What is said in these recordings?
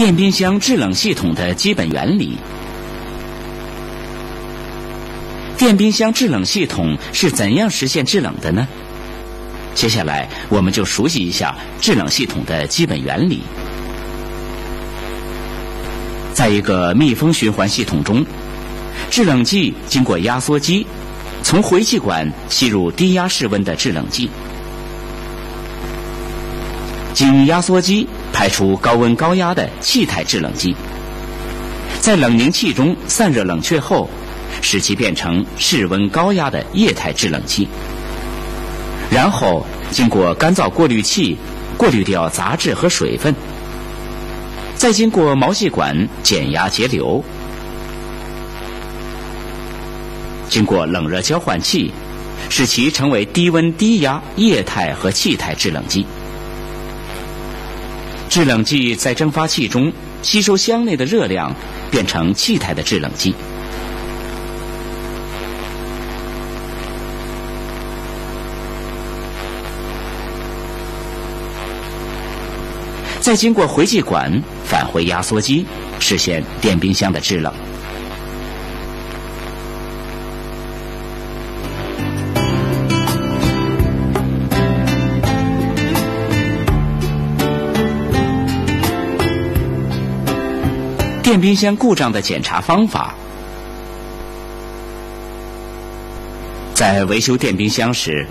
电冰箱制冷系统的基本原理。电冰箱制冷系统是怎样实现制冷的呢？接下来我们就熟悉一下制冷系统的基本原理。在一个密封循环系统中，制冷剂经过压缩机从回气管吸入低压室温的制冷剂，经压缩机排出高温高压的气态制冷剂，在冷凝器中散热冷却后，使其变成室温高压的液态制冷剂，然后经过干燥过滤器过滤掉杂质和水分，再经过毛细管减压节流，经过冷热交换器使其成为低温低压液态和气态制冷剂。制冷剂在蒸发器中吸收箱内的热量，变成气态的制冷剂。再经过回气管返回压缩机，实现电冰箱的制冷。电冰箱故障的检查方法。在维修电冰箱时，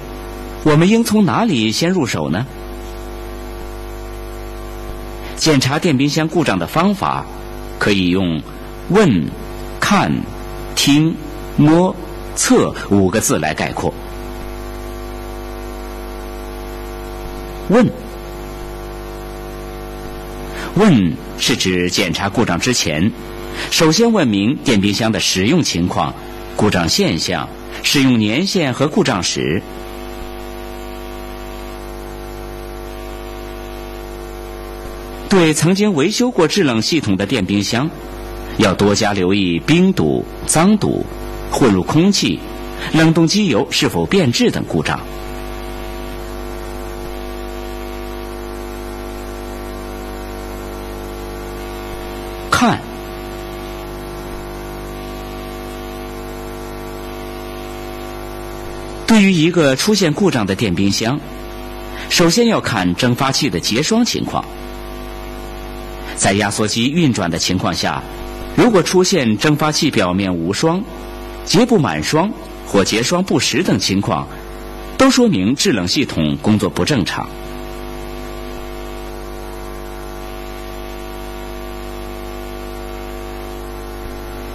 我们应从哪里先入手呢？检查电冰箱故障的方法可以用问、看、听、摸、测5个字来概括。问是指检查故障之前，首先问明电冰箱的使用情况、故障现象、使用年限和故障时。对曾经维修过制冷系统的电冰箱，要多加留意冰堵、脏堵、混入空气、冷冻机油是否变质等故障。看，对于一个出现故障的电冰箱，首先要看蒸发器的结霜情况。在压缩机运转的情况下，如果出现蒸发器表面无霜、结不满霜或结霜不实等情况，都说明制冷系统工作不正常。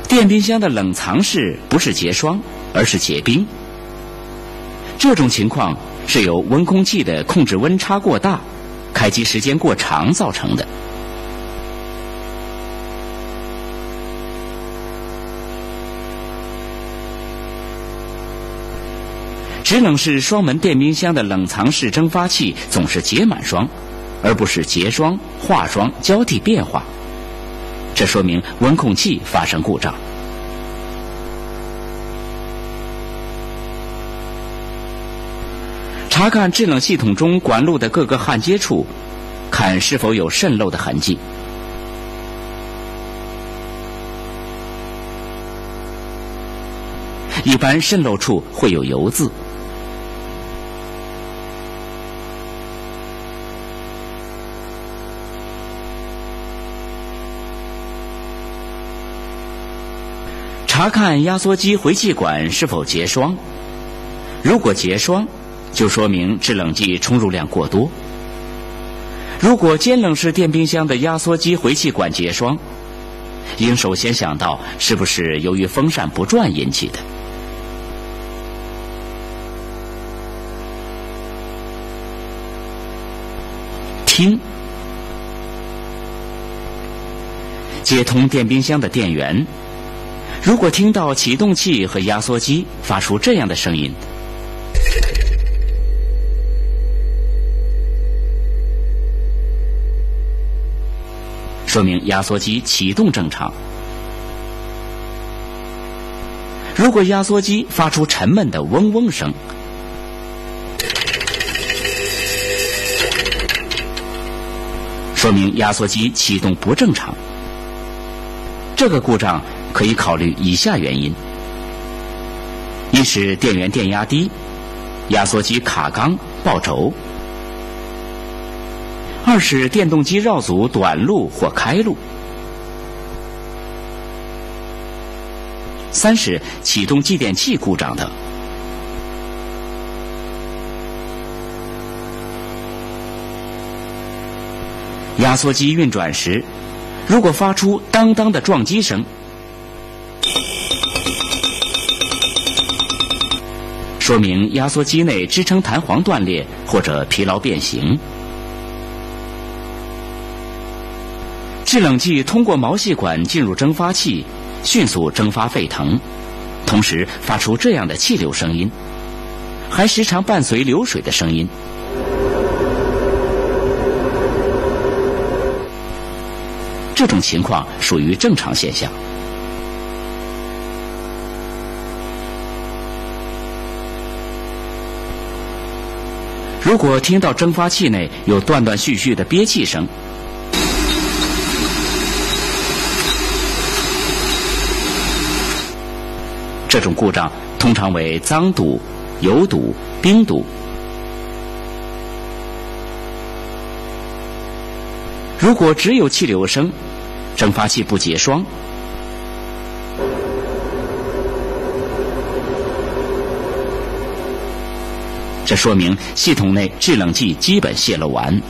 电冰箱的冷藏室不是结霜，而是结冰。这种情况是由温控器的控制温差过大、开机时间过长造成的。制冷室双门电冰箱的冷藏室蒸发器总是结满霜，而不是结霜、化霜交替变化，这说明温控器发生故障。查看制冷系统中管路的各个焊接处，看是否有渗漏的痕迹。一般渗漏处会有油渍。查看压缩机回气管是否结霜，如果结霜，就说明制冷剂充入量过多。如果监冷式电冰箱的压缩机回气管结霜，应首先想到是不是由于风扇不转引起的。听，接通电冰箱的电源，如果听到启动器和压缩机发出这样的声音，说明压缩机启动正常。如果压缩机发出沉闷的嗡嗡声，说明压缩机启动不正常。这个故障可以考虑以下原因：一是电源电压低，压缩机卡缸爆轴；二是电动机绕组短路或开路；三是启动继电器故障等。压缩机运转时，如果发出当当的撞击声，说明压缩机内支撑弹簧断裂或者疲劳变形。制冷剂通过毛细管进入蒸发器，迅速蒸发沸腾，同时发出这样的气流声音，还时常伴随流水的声音。这种情况属于正常现象。如果听到蒸发器内有断断续续的憋气声，这种故障通常为脏堵、油堵、冰堵。如果只有气流声，蒸发器不结霜，这说明系统内制冷剂基本泄漏完。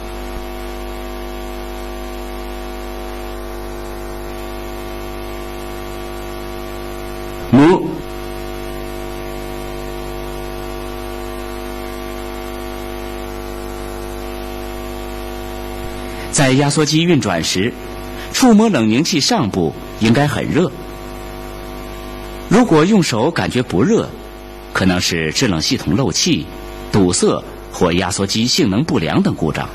在压缩机运转时，触摸冷凝器上部应该很热。如果用手感觉不热，可能是制冷系统漏气、堵塞或压缩机性能不良等故障。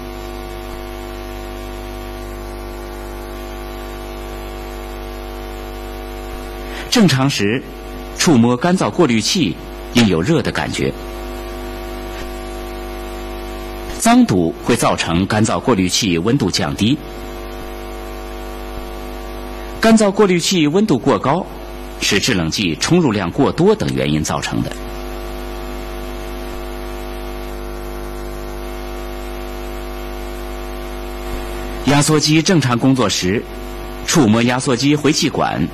正常时，触摸干燥过滤器应有热的感觉。脏堵会造成干燥过滤器温度降低，干燥过滤器温度过高是制冷剂充入量过多等原因造成的。压缩机正常工作时，触摸压缩机回气管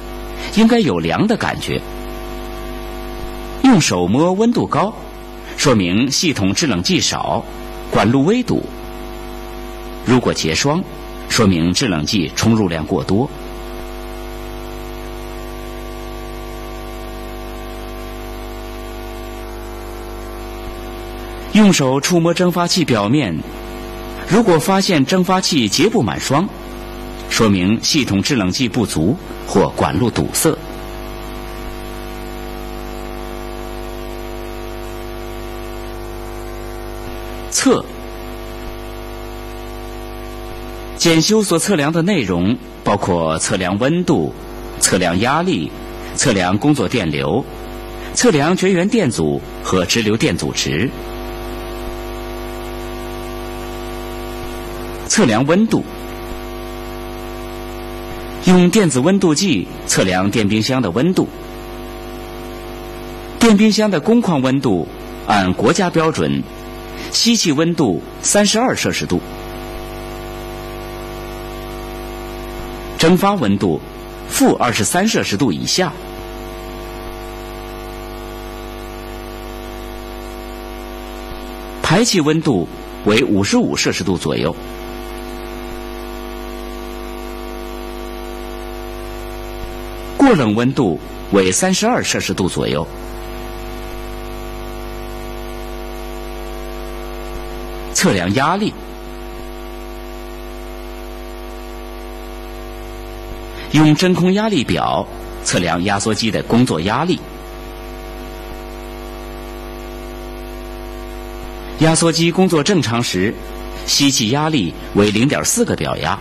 应该有凉的感觉，用手摸温度高，说明系统制冷剂少，管路微堵。如果结霜，说明制冷剂充入量过多。用手触摸蒸发器表面，如果发现蒸发器结不满霜，说明系统制冷剂不足或管路堵塞。测检修所测量的内容包括测量温度、测量压力、测量工作电流、测量绝缘电阻和直流电阻值。测量温度，用电子温度计测量电冰箱的温度，电冰箱的工况温度按国家标准吸气温度32摄氏度，蒸发温度-23摄氏度以下。排气温度为55摄氏度左右。过冷温度为32摄氏度左右。测量压力，用真空压力表测量压缩机的工作压力。压缩机工作正常时，吸气压力为0.4个表压，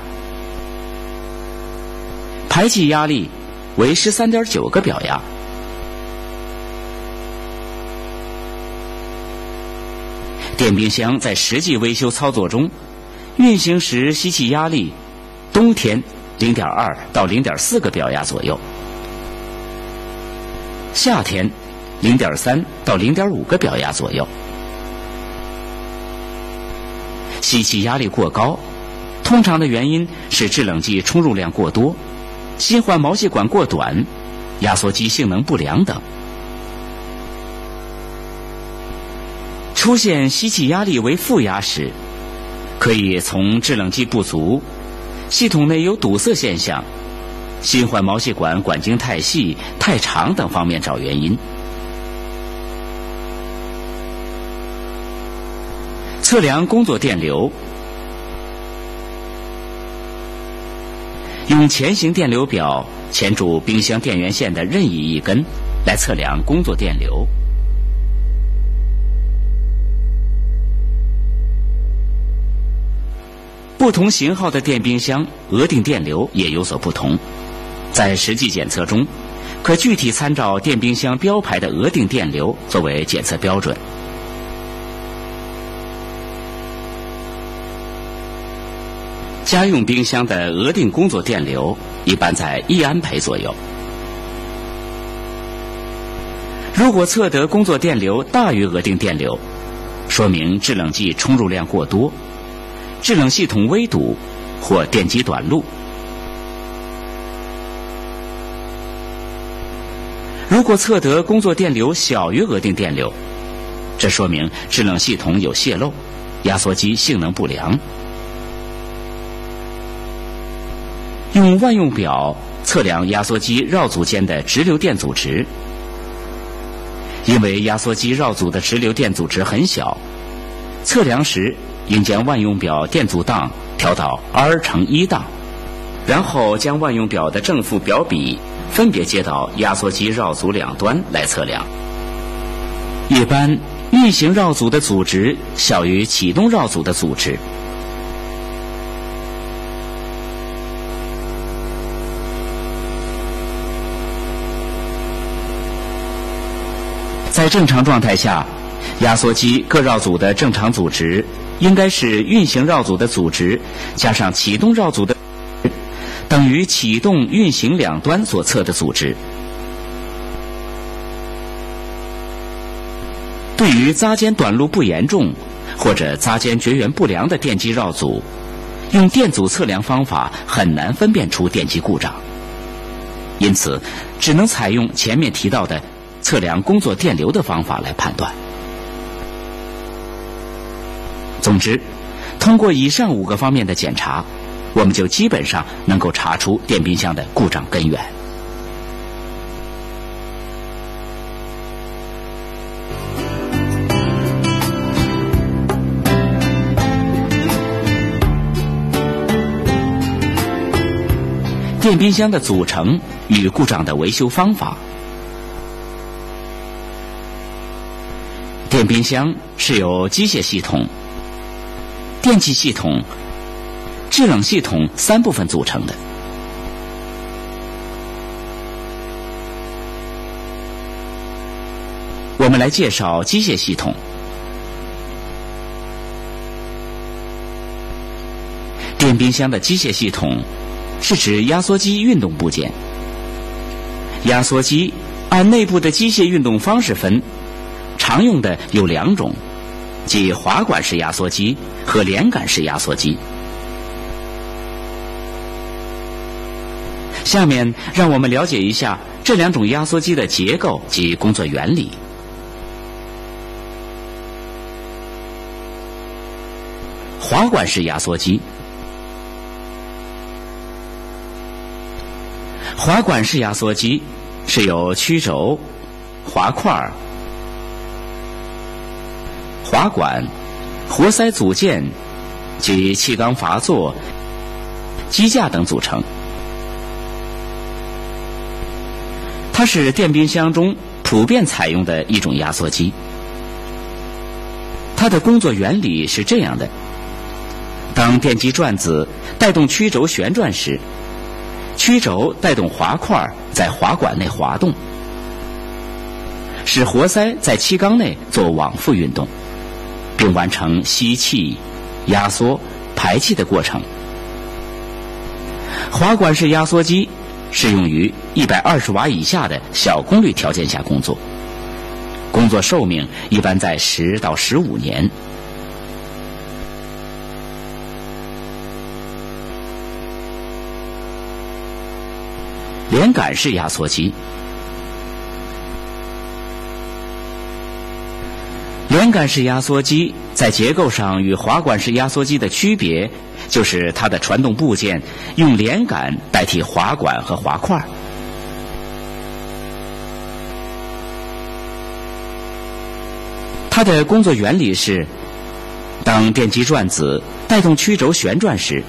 排气压力为13.9个表压。电冰箱在实际维修操作中运行时吸气压力，冬天 0.2 到 0.4 个表压左右，夏天 0.3 到 0.5 个表压左右。吸气压力过高，通常的原因是制冷剂充入量过多、新换毛细管过短、压缩机性能不良等。出现吸气压力为负压时，可以从制冷剂不足、系统内有堵塞现象、新换毛细管管径太细、太长等方面找原因。测量工作电流，用前行电流表钳住冰箱电源线的任意一根来测量工作电流。不同型号的电冰箱额定电流也有所不同，在实际检测中，可具体参照电冰箱标牌的额定电流作为检测标准。家用冰箱的额定工作电流一般在1安培左右。如果测得工作电流大于额定电流，说明制冷剂充入量过多、制冷系统微堵或电机短路。如果测得工作电流小于额定电流，这说明制冷系统有泄漏、压缩机性能不良。用万用表测量压缩机绕组间的直流电阻值，因为压缩机绕组的直流电阻值很小，测量时应将万用表电阻档调到 R×1 档，然后将万用表的正负表笔分别接到压缩机绕组两端来测量。一般运行绕组的阻值小于启动绕组的阻值。在正常状态下，压缩机各绕组的正常阻值应该是运行绕组的阻值加上启动绕组的等于启动运行两端所测的阻值。对于匝间短路不严重或者匝间绝缘不良的电机绕组，用电阻测量方法很难分辨出电机故障，因此只能采用前面提到的测量工作电流的方法来判断。总之，通过以上5个方面的检查，我们就基本上能够查出电冰箱的故障根源。电冰箱的组成与故障的维修方法。电冰箱是由机械系统、电气系统、制冷系统3部分组成的。我们来介绍机械系统。电冰箱的机械系统是指压缩机运动部件。压缩机按内部的机械运动方式分，常用的有2种，即滑管式压缩机和连杆式压缩机。下面让我们了解一下这2种压缩机的结构及工作原理。滑管式压缩机，滑管式压缩机是由曲轴、滑块、滑管、活塞组件及气缸阀座、机架等组成。它是电冰箱中普遍采用的一种压缩机。它的工作原理是这样的：当电机转子带动曲轴旋转时，曲轴带动滑块在滑管内滑动，使活塞在气缸内做往复运动，并完成吸气、压缩排气的过程。滑管式压缩机适用于120瓦以下的小功率条件下工作，工作寿命一般在10到15年。连杆式压缩机，连杆式压缩机在结构上与滑管式压缩机的区别，就是它的传动部件用连杆代替滑管和滑块。它的工作原理是，当电极转子带动曲轴旋转时，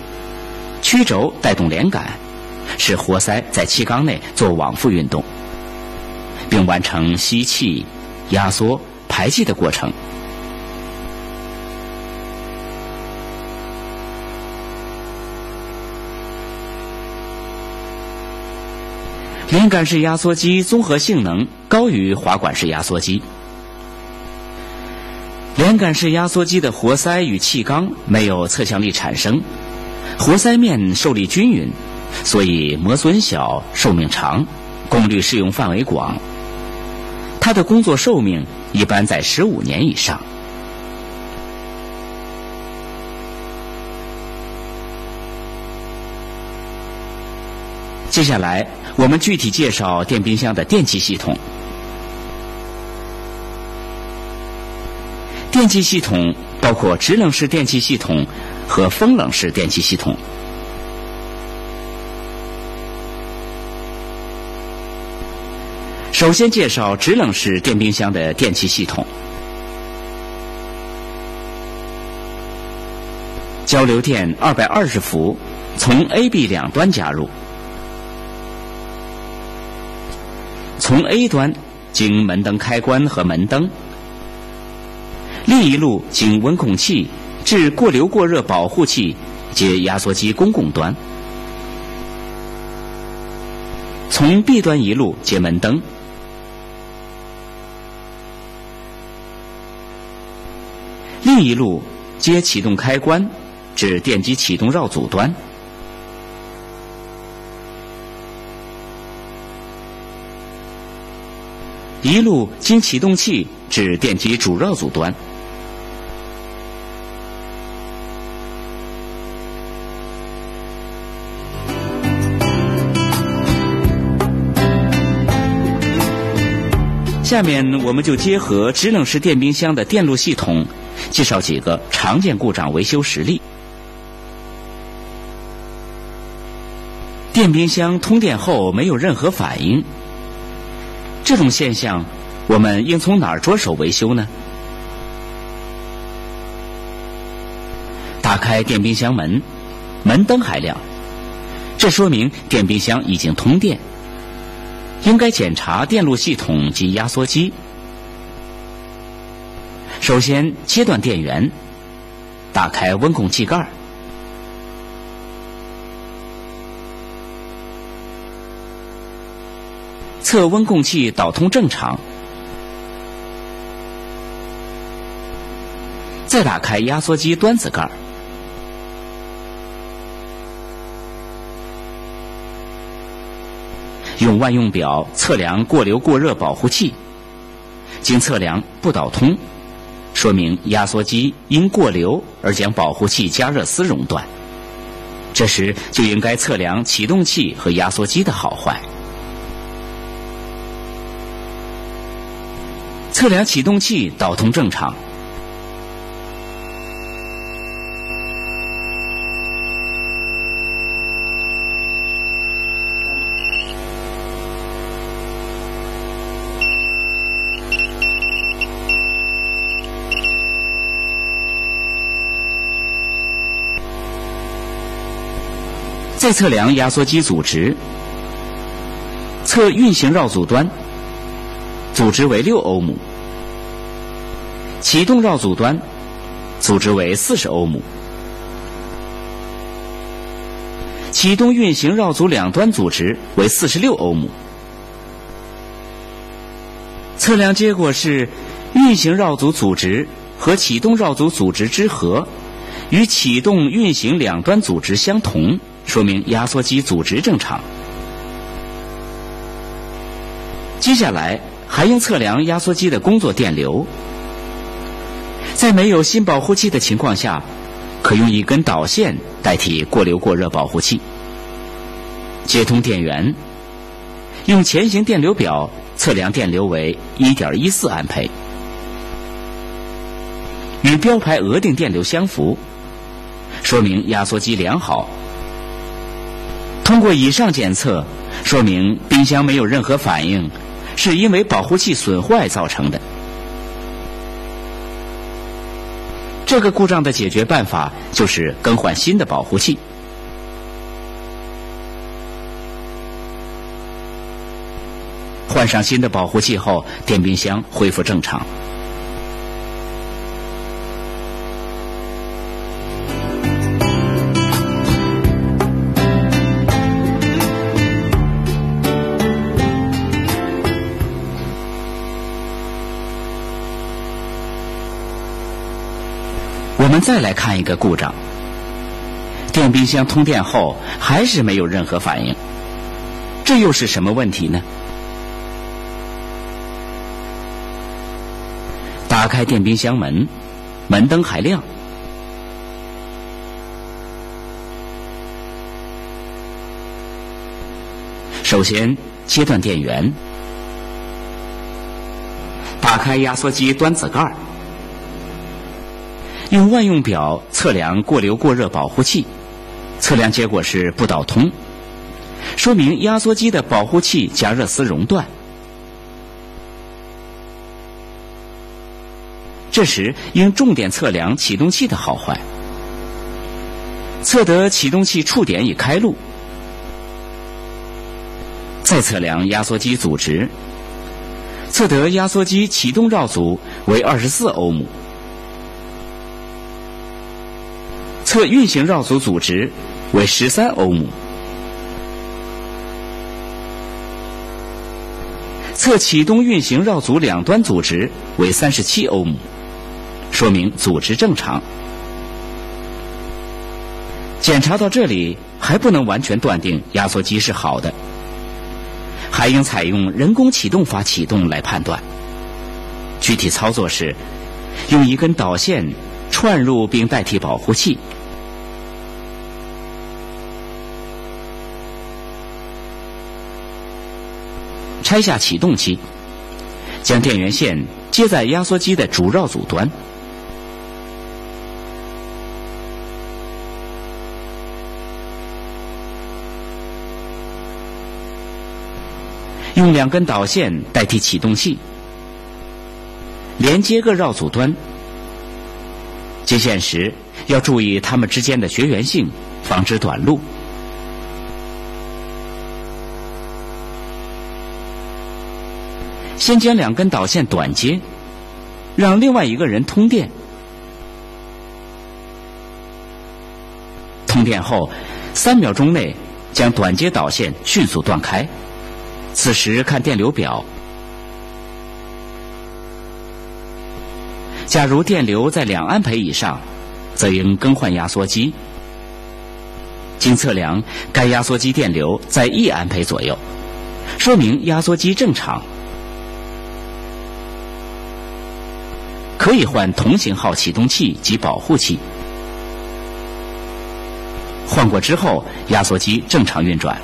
曲轴带动连杆，使活塞在气缸内做往复运动，并完成吸气、压缩、排气的过程。连杆式压缩机综合性能高于滑管式压缩机。连杆式压缩机的活塞与气缸没有侧向力产生，活塞面受力均匀，所以磨损小，寿命长，功率适用范围广。它的工作寿命一般在15年以上。接下来，我们具体介绍电冰箱的电气系统。电气系统包括直冷式电气系统和风冷式电气系统。首先介绍直冷式电冰箱的电气系统。交流电220伏从 A、B 两端加入，从 A 端经门灯开关和门灯，另一路经温控器至过流过热保护器接压缩机公共端，从 B 端一路接门灯，另一路接启动开关至电机启动绕组端，一路经启动器至电机主绕组端，下面我们就结合直冷式电冰箱的电路系统，介绍几个常见故障维修实例。电冰箱通电后没有任何反应，这种现象我们应从哪儿着手维修呢？打开电冰箱门，门灯还亮，这说明电冰箱已经通电，应该检查电路系统及压缩机。首先切断电源，打开温控器盖，测温控器导通正常，再打开压缩机端子盖，用万用表测量过流过热保护器，经测量不导通，说明压缩机因过流而将保护器加热丝熔断，这时就应该测量启动器和压缩机的好坏。测量启动器导通正常，再测量压缩机组织，测运行绕组端，组织为6欧姆，启动绕组端，组织为40欧姆，启动运行绕组两端组织为46欧姆。测量结果是运行绕组组织和启动绕组组织之和与启动运行两端组织相同，说明压缩机组织正常。接下来还应测量压缩机的工作电流。在没有新保护器的情况下，可用一根导线代替过流过热保护器，接通电源，用前行电流表测量电流为 1.14 安培，与标牌额定电流相符，说明压缩机良好。通过以上检测，说明冰箱没有任何反应，是因为保护器损坏造成的。这个故障的解决办法就是更换新的保护器。换上新的保护器后，电冰箱恢复正常。我们再来看一个故障，电冰箱通电后还是没有任何反应，这又是什么问题呢？打开电冰箱门，门灯还亮，首先切断电源，打开压缩机端子盖，用万用表测量过流过热保护器，测量结果是不导通，说明压缩机的保护器加热丝熔断。这时应重点测量启动器的好坏，测得启动器触点已开路，再测量压缩机组织，测得压缩机启动绕阻为24欧姆。测运行绕阻组织为13欧姆，测启动运行绕阻两端组织为37欧姆，说明组织正常。检查到这里还不能完全断定压缩机是好的，还应采用人工启动法启动来判断。具体操作是用一根导线串入并代替保护器，拆下启动器，将电源线接在压缩机的主绕阻端，用两根导线代替启动器，连接各绕阻端。接线时要注意它们之间的绝缘性，防止短路。先将两根导线短接，让另外一个人通电。通电后，3秒钟内将短接导线迅速断开。此时看电流表，假如电流在2安培以上，则应更换压缩机。经测量，该压缩机电流在1安培左右，说明压缩机正常。可以换同型号启动器及保护器，换过之后压缩机正常运转。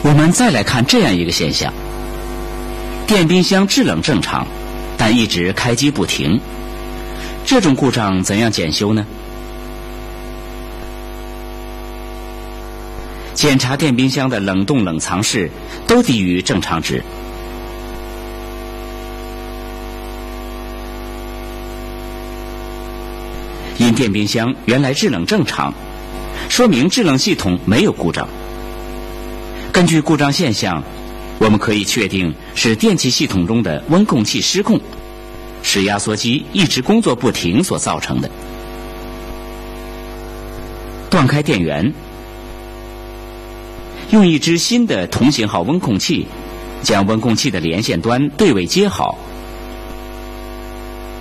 我们再来看这样一个现象，电冰箱制冷正常，但一直开机不停，这种故障怎样检修呢？检查电冰箱的冷冻冷藏室都低于正常值，因电冰箱原来制冷正常，说明制冷系统没有故障。根据故障现象，我们可以确定是电气系统中的温控器失控，使压缩机一直工作不停所造成的。断开电源，用一支新的同型号温控器将温控器的连线端对位接好，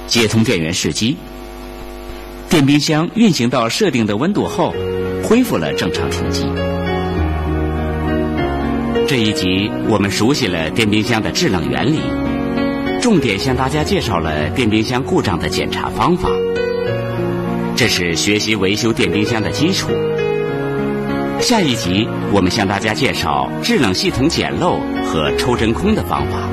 接通电源试机。电冰箱运行到设定的温度后，恢复了正常停机。这一集我们熟悉了电冰箱的制冷原理，重点向大家介绍了电冰箱故障的检查方法，这是学习维修电冰箱的基础。下一集我们向大家介绍制冷系统检漏和抽真空的方法。